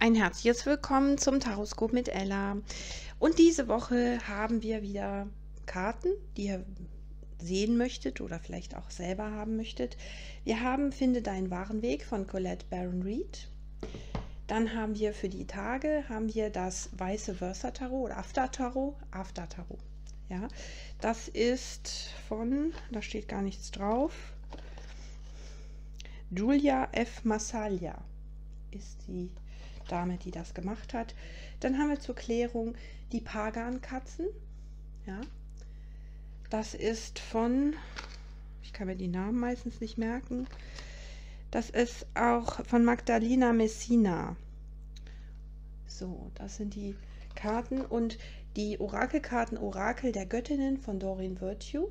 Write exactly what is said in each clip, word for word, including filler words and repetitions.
Ein herzliches Willkommen zum Taroskop mit Ella. Und diese Woche haben wir wieder Karten, die ihr sehen möchtet oder vielleicht auch selber haben möchtet. Wir haben Finde deinen wahren Weg von Colette Baron Reed. Dann haben wir für die Tage haben wir das weiße Versa Tarot oder After Tarot, After Tarot. Ja, das ist von, da steht gar nichts drauf, Julia F. Massalia ist die Dame, die das gemacht hat. Dann haben wir zur Klärung die Pagan-Katzen. Ja, das ist von, ich kann mir die Namen meistens nicht merken, das ist auch von Magdalena Messina. So, das sind die Karten und die Orakelkarten Orakel der Göttinnen von Doreen Virtue.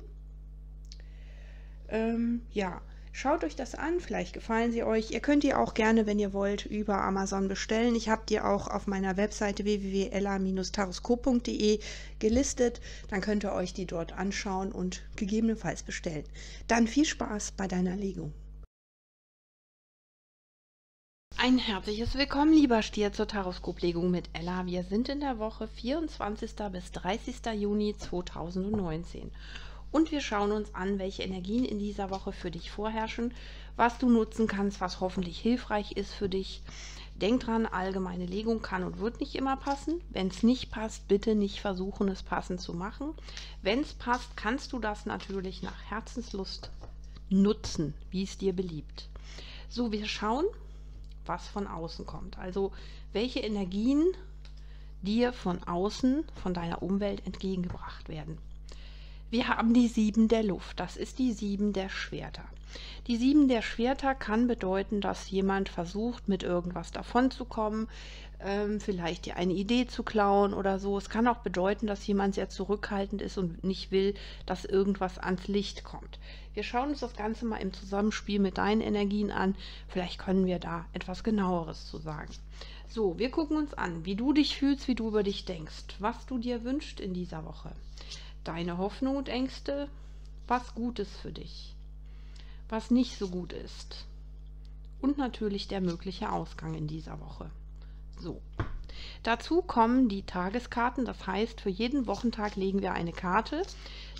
Ähm, ja, schaut euch das an, vielleicht gefallen sie euch. Ihr könnt die auch gerne, wenn ihr wollt, über Amazon bestellen. Ich habe die auch auf meiner Webseite w w w punkt ella taroscope punkt de gelistet. Dann könnt ihr euch die dort anschauen und gegebenenfalls bestellen. Dann viel Spaß bei deiner Legung. Ein herzliches Willkommen, lieber Stier, zur Taroskoplegung mit Ella. Wir sind in der Woche vierundzwanzigsten bis dreißigsten Juni zweitausendneunzehn. Und wir schauen uns an, welche Energien in dieser Woche für dich vorherrschen, was du nutzen kannst, was hoffentlich hilfreich ist für dich. Denk dran, allgemeine Legung kann und wird nicht immer passen. Wenn es nicht passt, bitte nicht versuchen, es passend zu machen. Wenn es passt, kannst du das natürlich nach Herzenslust nutzen, wie es dir beliebt. So, wir schauen, was von außen kommt. Also, welche Energien dir von außen, von deiner Umwelt entgegengebracht werden. Wir haben die sieben der Luft, das ist die sieben der Schwerter. Die sieben der Schwerter kann bedeuten, dass jemand versucht, mit irgendwas davonzukommen, ähm, vielleicht dir eine Idee zu klauen oder so. Es kann auch bedeuten, dass jemand sehr zurückhaltend ist und nicht will, dass irgendwas ans Licht kommt. Wir schauen uns das Ganze mal im Zusammenspiel mit deinen Energien an. Vielleicht können wir da etwas Genaueres zu sagen. So, wir gucken uns an, wie du dich fühlst, wie du über dich denkst, was du dir wünschst in dieser Woche. Deine Hoffnung und Ängste, was Gutes für dich, was nicht so gut ist und natürlich der mögliche Ausgang in dieser Woche. So, dazu kommen die Tageskarten, das heißt, für jeden Wochentag legen wir eine Karte,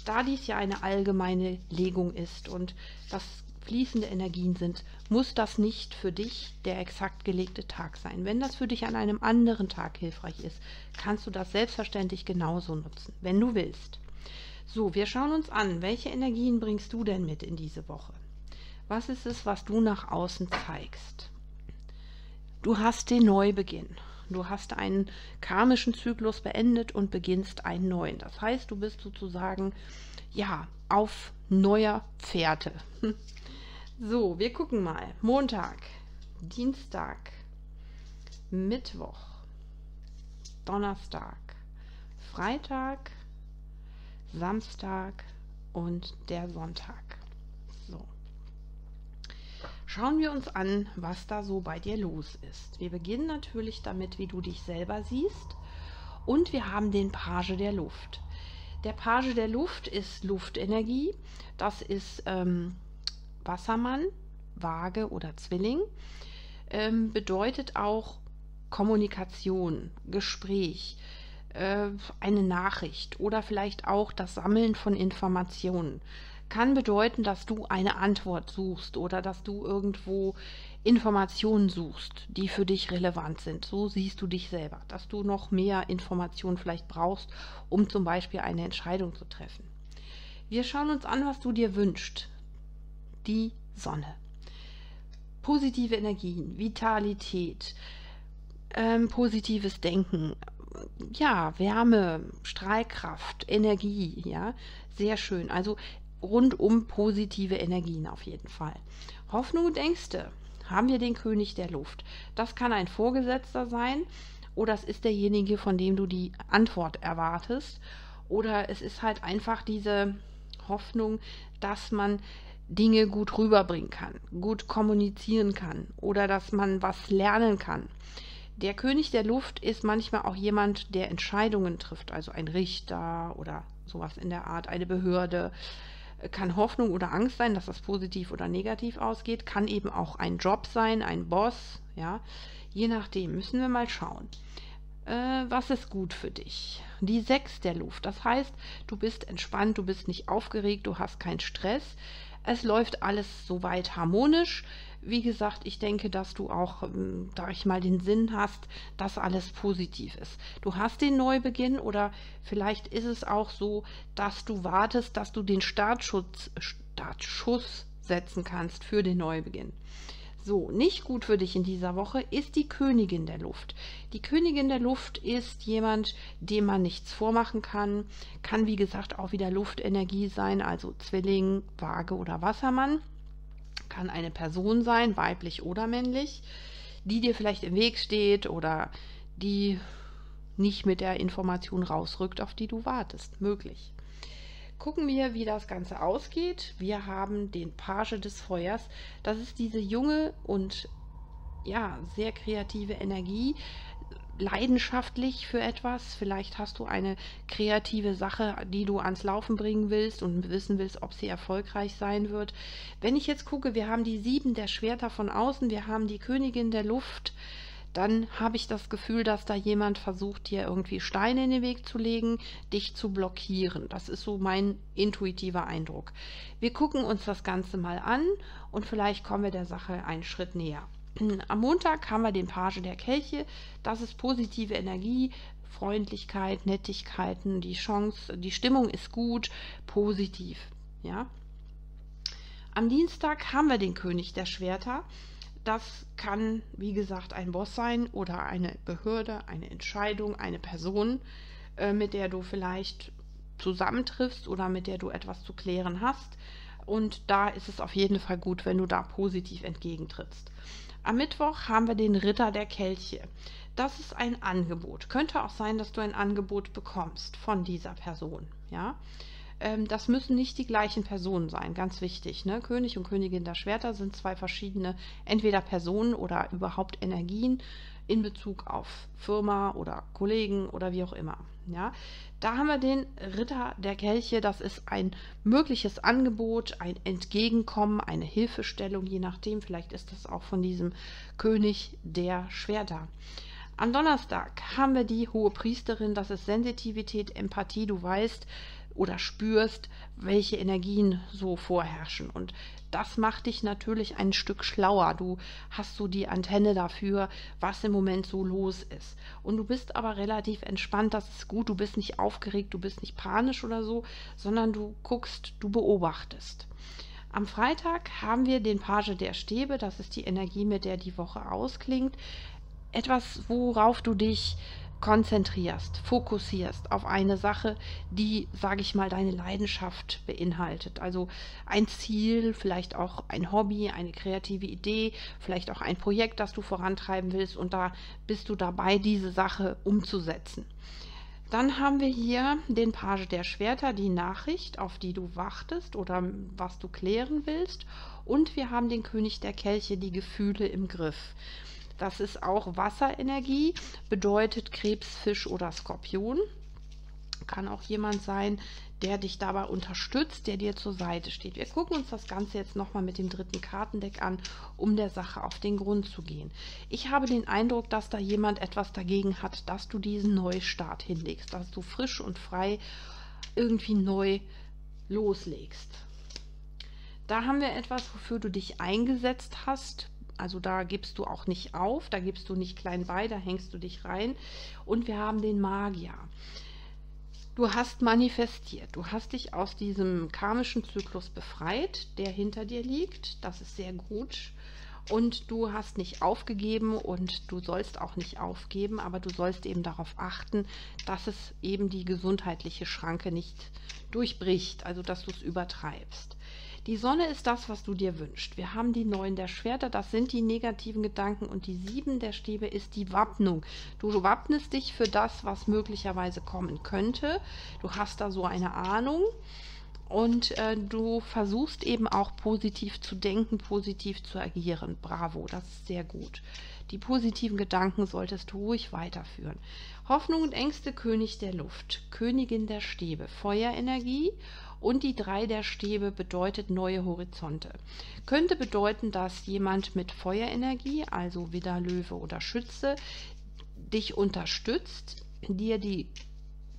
da dies ja eine allgemeine Legung ist und das fließende Energien sind, muss das nicht für dich der exakt gelegte Tag sein. Wenn das für dich an einem anderen Tag hilfreich ist, kannst du das selbstverständlich genauso nutzen, wenn du willst. So, wir schauen uns an, welche Energien bringst du denn mit in diese Woche? Was ist es, was du nach außen zeigst? Du hast den Neubeginn. Du hast einen karmischen Zyklus beendet und beginnst einen neuen. Das heißt, du bist sozusagen, ja, auf neuer Fährte. So, wir gucken mal. Montag, Dienstag, Mittwoch, Donnerstag, Freitag, Samstag und der Sonntag. So. Schauen wir uns an, was da so bei dir los ist. Wir beginnen natürlich damit, wie du dich selber siehst. Und wir haben den Page der Luft. Der Page der Luft ist Luftenergie. Das ist ähm, Wassermann, Waage oder Zwilling. Ähm, bedeutet auch Kommunikation, Gespräch, eine Nachricht oder vielleicht auch das Sammeln von Informationen. Kann bedeuten, dass du eine Antwort suchst oder dass du irgendwo Informationen suchst, die für dich relevant sind. So siehst du dich selber, dass du noch mehr Informationen vielleicht brauchst, um zum Beispiel eine Entscheidung zu treffen. Wir schauen uns an, was du dir wünschst. Die Sonne. Positive Energien, Vitalität, ähm, positives Denken, ja, Wärme, Strahlkraft, Energie, ja, sehr schön. Also rundum positive Energien auf jeden Fall. Hoffnung und Ängste haben wir den König der Luft. Das kann ein Vorgesetzter sein oder es ist derjenige, von dem du die Antwort erwartest. Oder es ist halt einfach diese Hoffnung, dass man Dinge gut rüberbringen kann, gut kommunizieren kann oder dass man was lernen kann. Der König der Luft ist manchmal auch jemand, der Entscheidungen trifft, also ein Richter oder sowas in der Art, eine Behörde, kann Hoffnung oder Angst sein, dass das positiv oder negativ ausgeht, kann eben auch ein Job sein, ein Boss, ja, je nachdem, müssen wir mal schauen. Äh, was ist gut für dich? Die sechs der Luft, das heißt, du bist entspannt, du bist nicht aufgeregt, du hast keinen Stress, es läuft alles soweit harmonisch. Wie gesagt, ich denke, dass du auch, sag ich mal, den Sinn hast, dass alles positiv ist. Du hast den Neubeginn oder vielleicht ist es auch so, dass du wartest, dass du den Startschuss, Startschuss setzen kannst für den Neubeginn. So, nicht gut für dich in dieser Woche ist die Königin der Luft. Die Königin der Luft ist jemand, dem man nichts vormachen kann. Kann, wie gesagt, auch wieder Luftenergie sein, also Zwilling, Waage oder Wassermann. Kann eine Person sein, weiblich oder männlich, die dir vielleicht im Weg steht oder die nicht mit der Information rausrückt, auf die du wartest. Möglich. Gucken wir, wie das Ganze ausgeht. Wir haben den Page des Feuers. Das ist diese junge und ja, sehr kreative Energie, leidenschaftlich für etwas. Vielleicht hast du eine kreative Sache, die du ans Laufen bringen willst und wissen willst, ob sie erfolgreich sein wird. Wenn ich jetzt gucke, wir haben die Sieben der Schwerter von außen, wir haben die Königin der Luft, dann habe ich das Gefühl, dass da jemand versucht, dir irgendwie Steine in den Weg zu legen, dich zu blockieren. Das ist so mein intuitiver Eindruck. Wir gucken uns das Ganze mal an und vielleicht kommen wir der Sache einen Schritt näher. Am Montag haben wir den Page der Kelche. Das ist positive Energie, Freundlichkeit, Nettigkeiten, die Chance, die Stimmung ist gut, positiv. Ja. Am Dienstag haben wir den König der Schwerter. Das kann, wie gesagt, ein Boss sein oder eine Behörde, eine Entscheidung, eine Person, äh, mit der du vielleicht zusammentriffst oder mit der du etwas zu klären hast. Und da ist es auf jeden Fall gut, wenn du da positiv entgegentrittst. Am Mittwoch haben wir den Ritter der Kelche. Das ist ein Angebot. Könnte auch sein, dass du ein Angebot bekommst von dieser Person. Ja? Ähm, das müssen nicht die gleichen Personen sein, ganz wichtig. Ne? König und Königin der Schwerter sind zwei verschiedene, entweder Personen oder überhaupt Energien in Bezug auf Firma oder Kollegen oder wie auch immer. Ja? Da haben wir den Ritter der Kelche. Das ist ein mögliches Angebot, ein Entgegenkommen, eine Hilfestellung, je nachdem. Vielleicht ist das auch von diesem König der Schwerter. Am Donnerstag haben wir die Hohe Priesterin. Das ist Sensitivität, Empathie. Du weißt oder spürst, welche Energien so vorherrschen. Und das macht dich natürlich ein Stück schlauer. Du hast so die Antenne dafür, was im Moment so los ist. Und du bist aber relativ entspannt, das ist gut. Du bist nicht aufgeregt, du bist nicht panisch oder so, sondern du guckst, du beobachtest. Am Freitag haben wir den Page der Stäbe. Das ist die Energie, mit der die Woche ausklingt. Etwas, worauf du dich konzentrierst, fokussierst auf eine Sache, die, sage ich mal, deine Leidenschaft beinhaltet. Also ein Ziel, vielleicht auch ein Hobby, eine kreative Idee, vielleicht auch ein Projekt, das du vorantreiben willst und da bist du dabei, diese Sache umzusetzen. Dann haben wir hier den Page der Schwerter, die Nachricht, auf die du wartest oder was du klären willst. Und wir haben den König der Kelche, die Gefühle im Griff. Das ist auch Wasserenergie, bedeutet Krebs, Fisch oder Skorpion. Kann auch jemand sein, der dich dabei unterstützt, der dir zur Seite steht. Wir gucken uns das Ganze jetzt nochmal mit dem dritten Kartendeck an, um der Sache auf den Grund zu gehen. Ich habe den Eindruck, dass da jemand etwas dagegen hat, dass du diesen Neustart hinlegst, dass du frisch und frei irgendwie neu loslegst. Da haben wir etwas, wofür du dich eingesetzt hast. Also da gibst du auch nicht auf, da gibst du nicht klein bei, da hängst du dich rein. Und wir haben den Magier. Du hast manifestiert, du hast dich aus diesem karmischen Zyklus befreit, der hinter dir liegt. Das ist sehr gut. Und du hast nicht aufgegeben und du sollst auch nicht aufgeben, aber du sollst eben darauf achten, dass es eben die gesundheitliche Schranke nicht durchbricht, also dass du es übertreibst. Die Sonne ist das, was du dir wünschst. Wir haben die Neun der Schwerter, das sind die negativen Gedanken und die Sieben der Stäbe ist die Wappnung. Du wappnest dich für das, was möglicherweise kommen könnte. Du hast da so eine Ahnung und äh, du versuchst eben auch positiv zu denken, positiv zu agieren. Bravo, das ist sehr gut. Die positiven Gedanken solltest du ruhig weiterführen. Hoffnung und Ängste, König der Luft, Königin der Stäbe, Feuerenergie und die drei der Stäbe bedeutet neue Horizonte. Könnte bedeuten, dass jemand mit Feuerenergie, also Widder, Löwe oder Schütze, dich unterstützt, dir die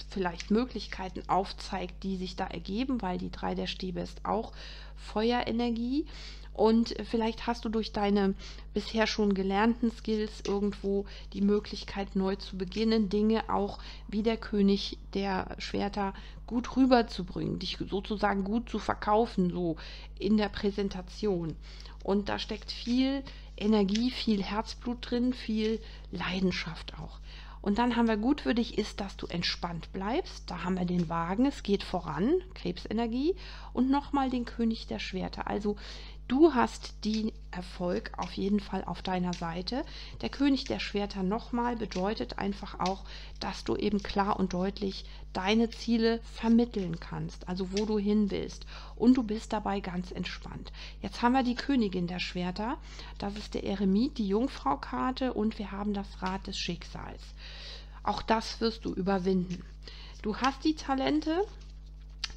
vielleicht Möglichkeiten aufzeigt, die sich da ergeben, weil die drei der Stäbe ist auch Feuerenergie. Und vielleicht hast du durch deine bisher schon gelernten Skills irgendwo die Möglichkeit, neu zu beginnen, Dinge auch wie der König der Schwerter gut rüberzubringen, dich sozusagen gut zu verkaufen, so in der Präsentation. Und da steckt viel Energie, viel Herzblut drin, viel Leidenschaft auch. Und dann haben wir, gut für dich ist, dass du entspannt bleibst. Da haben wir den Wagen, es geht voran, Krebsenergie und nochmal den König der Schwerter. Also du hast den Erfolg auf jeden Fall auf deiner Seite. Der König der Schwerter nochmal bedeutet einfach auch, dass du eben klar und deutlich deine Ziele vermitteln kannst, also wo du hin willst. Und du bist dabei ganz entspannt. Jetzt haben wir die Königin der Schwerter, das ist der Eremit, die Jungfrau-Karte und wir haben das Rad des Schicksals. Auch das wirst du überwinden. Du hast die Talente.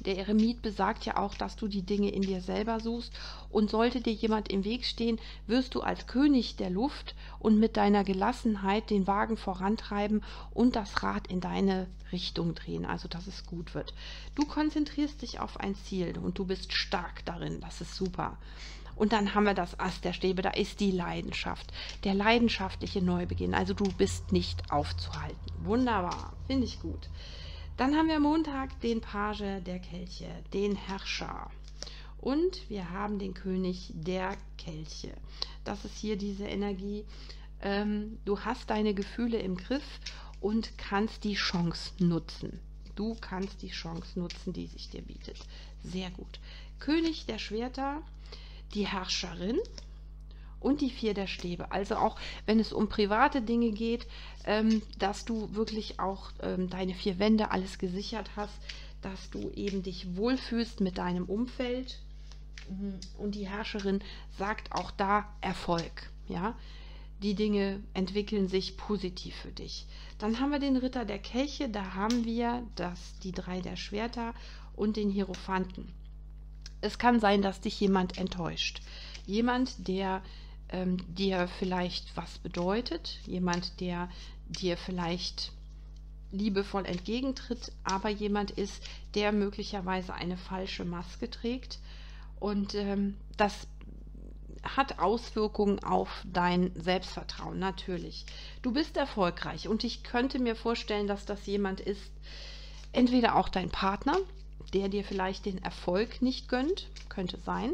Der Eremit besagt ja auch, dass du die Dinge in dir selber suchst und sollte dir jemand im Weg stehen, wirst du als König der Luft und mit deiner Gelassenheit den Wagen vorantreiben und das Rad in deine Richtung drehen, also dass es gut wird. Du konzentrierst dich auf ein Ziel und du bist stark darin, das ist super. Und dann haben wir das Ass der Stäbe, da ist die Leidenschaft, der leidenschaftliche Neubeginn, also du bist nicht aufzuhalten. Wunderbar, finde ich gut. Dann haben wir Montag den Page der Kelche, den Herrscher. Und wir haben den König der Kelche. Das ist hier diese Energie. Ähm, du hast deine Gefühle im Griff und kannst die Chance nutzen. Du kannst die Chance nutzen, die sich dir bietet. Sehr gut. König der Schwerter, die Herrscherin. Und die vier der Stäbe, also auch wenn es um private Dinge geht, ähm, dass du wirklich auch ähm, deine vier Wände alles gesichert hast, dass du eben dich wohlfühlst mit deinem Umfeld. Und die Herrscherin sagt auch da Erfolg, ja. Die Dinge entwickeln sich positiv für dich. Dann haben wir den Ritter der Kelche, da haben wir das, die drei der Schwerter und den Hierophanten. Es kann sein, dass dich jemand enttäuscht. Jemand, der dir vielleicht was bedeutet, jemand, der dir vielleicht liebevoll entgegentritt, aber jemand ist, der möglicherweise eine falsche Maske trägt und ähm, das hat Auswirkungen auf dein Selbstvertrauen, natürlich. Du bist erfolgreich und ich könnte mir vorstellen, dass das jemand ist, entweder auch dein Partner, der dir vielleicht den Erfolg nicht gönnt, könnte sein.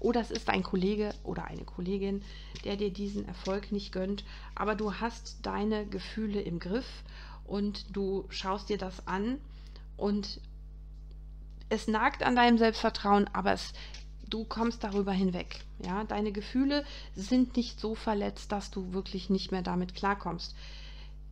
Oder es ist ein Kollege oder eine Kollegin, der dir diesen Erfolg nicht gönnt, aber du hast deine Gefühle im Griff und du schaust dir das an und es nagt an deinem Selbstvertrauen, aber es, du kommst darüber hinweg. Ja? Deine Gefühle sind nicht so verletzt, dass du wirklich nicht mehr damit klarkommst.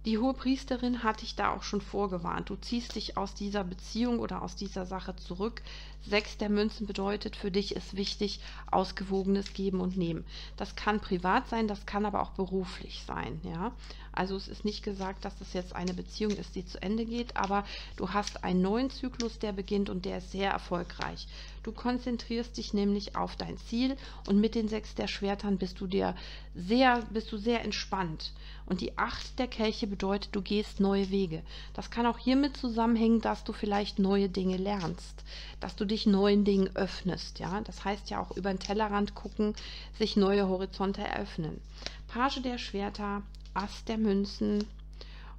Die Hohepriesterin hat dich da auch schon vorgewarnt. Du ziehst dich aus dieser Beziehung oder aus dieser Sache zurück. Sechs der Münzen bedeutet, für dich ist wichtig, ausgewogenes Geben und Nehmen. Das kann privat sein, das kann aber auch beruflich sein. Ja? Also es ist nicht gesagt, dass das jetzt eine Beziehung ist, die zu Ende geht, aber du hast einen neuen Zyklus, der beginnt und der ist sehr erfolgreich. Du konzentrierst dich nämlich auf dein Ziel und mit den sechs der Schwertern bist du dir sehr, bist du sehr entspannt. Und die acht der Kelche bedeutet, du gehst neue Wege. Das kann auch hiermit zusammenhängen, dass du vielleicht neue Dinge lernst, dass du dich neuen Dingen öffnest. Ja? Das heißt ja auch über den Tellerrand gucken, sich neue Horizonte eröffnen. Page der Schwerter, Ass der Münzen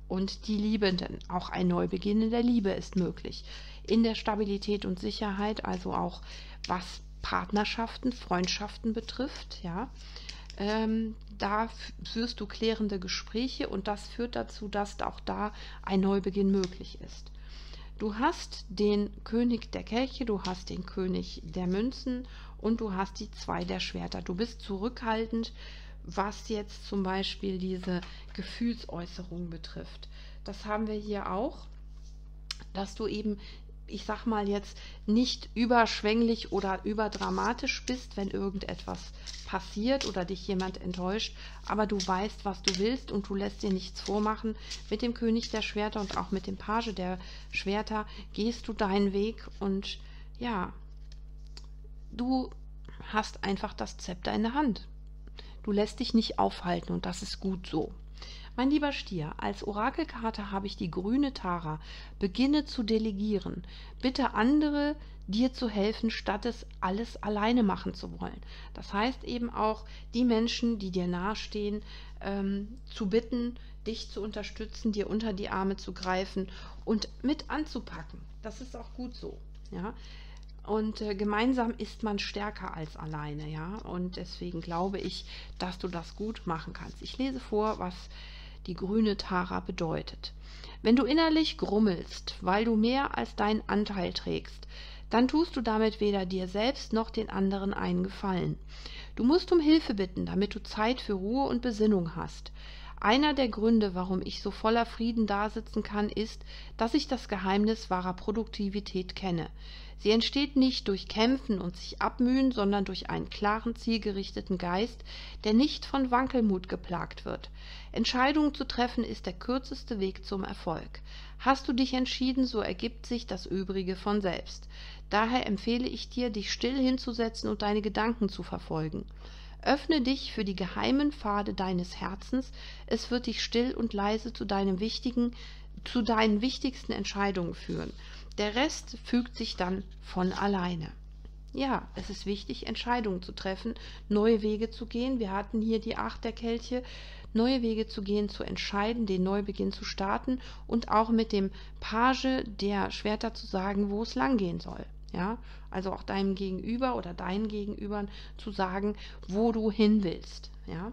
und die Liebenden. Auch ein Neubeginn in der Liebe ist möglich. In der Stabilität und Sicherheit, also auch was Partnerschaften, Freundschaften betrifft, ja, ähm, da führst du klärende Gespräche und das führt dazu, dass auch da ein Neubeginn möglich ist. Du hast den König der Kelche, du hast den König der Münzen und du hast die zwei der Schwerter. Du bist zurückhaltend, was jetzt zum Beispiel diese Gefühlsäußerung betrifft. Das haben wir hier auch, dass du eben, ich sag mal jetzt, nicht überschwänglich oder überdramatisch bist, wenn irgendetwas passiert oder dich jemand enttäuscht, aber du weißt, was du willst und du lässt dir nichts vormachen. Mit dem König der Schwerter und auch mit dem Page der Schwerter gehst du deinen Weg und ja, du hast einfach das Zepter in der Hand. Du lässt dich nicht aufhalten und das ist gut so. Mein lieber Stier, als Orakelkarte habe ich die grüne Tara. Beginne zu delegieren. Bitte andere, dir zu helfen, statt es alles alleine machen zu wollen. Das heißt eben auch, die Menschen, die dir nahestehen, ähm, zu bitten, dich zu unterstützen, dir unter die Arme zu greifen und mit anzupacken. Das ist auch gut so, ja. Und äh, gemeinsam ist man stärker als alleine, ja. Und deswegen glaube ich, dass du das gut machen kannst. Ich lese vor, was die grüne Tara bedeutet. Wenn du innerlich grummelst, weil du mehr als deinen Anteil trägst, dann tust du damit weder dir selbst noch den anderen einen Gefallen. Du musst um Hilfe bitten, damit du Zeit für Ruhe und Besinnung hast. Einer der Gründe, warum ich so voller Frieden dasitzen kann, ist, dass ich das Geheimnis wahrer Produktivität kenne. Sie entsteht nicht durch Kämpfen und sich abmühen, sondern durch einen klaren, zielgerichteten Geist, der nicht von Wankelmut geplagt wird. Entscheidungen zu treffen ist der kürzeste Weg zum Erfolg. Hast du dich entschieden, so ergibt sich das Übrige von selbst. Daher empfehle ich dir, dich still hinzusetzen und deine Gedanken zu verfolgen. Öffne dich für die geheimen Pfade deines Herzens, es wird dich still und leise zu deinem wichtigen, zu deinen wichtigsten Entscheidungen führen. Der Rest fügt sich dann von alleine. Ja, es ist wichtig, Entscheidungen zu treffen, neue Wege zu gehen. Wir hatten hier die Acht der Kelche, neue Wege zu gehen, zu entscheiden, den Neubeginn zu starten und auch mit dem Page der Schwerter zu sagen, wo es lang gehen soll. Ja, also auch deinem Gegenüber oder deinen Gegenübern zu sagen, wo du hin willst. Ja,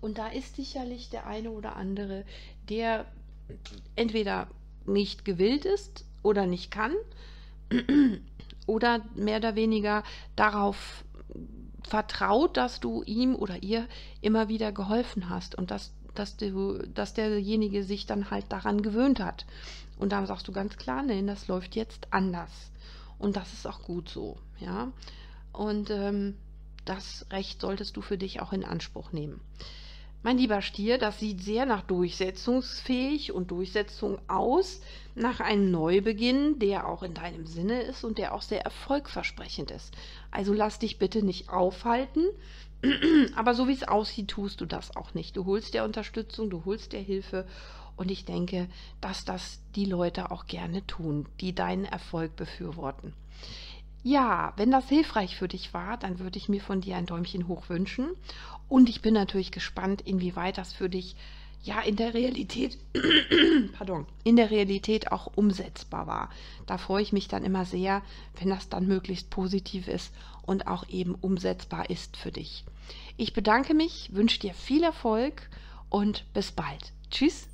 und da ist sicherlich der eine oder andere, der entweder nicht gewillt ist oder nicht kann oder mehr oder weniger darauf vertraut, dass du ihm oder ihr immer wieder geholfen hast und dass, dass, du, dass derjenige sich dann halt daran gewöhnt hat. Und da sagst du ganz klar, nein, das läuft jetzt anders. Und das ist auch gut so, ja. Und ähm, das Recht solltest du für dich auch in Anspruch nehmen. Mein lieber Stier, das sieht sehr nach durchsetzungsfähig und Durchsetzung aus, nach einem Neubeginn, der auch in deinem Sinne ist und der auch sehr erfolgversprechend ist. Also lass dich bitte nicht aufhalten, aber so wie es aussieht, tust du das auch nicht. Du holst dir Unterstützung, du holst dir Hilfe und ich denke, dass das die Leute auch gerne tun, die deinen Erfolg befürworten. Ja, wenn das hilfreich für dich war, dann würde ich mir von dir ein Däumchen hoch wünschen. Und ich bin natürlich gespannt, inwieweit das für dich ja in der Realität, pardon, in der Realität auch umsetzbar war. Da freue ich mich dann immer sehr, wenn das dann möglichst positiv ist und auch eben umsetzbar ist für dich. Ich bedanke mich, wünsche dir viel Erfolg und bis bald. Tschüss!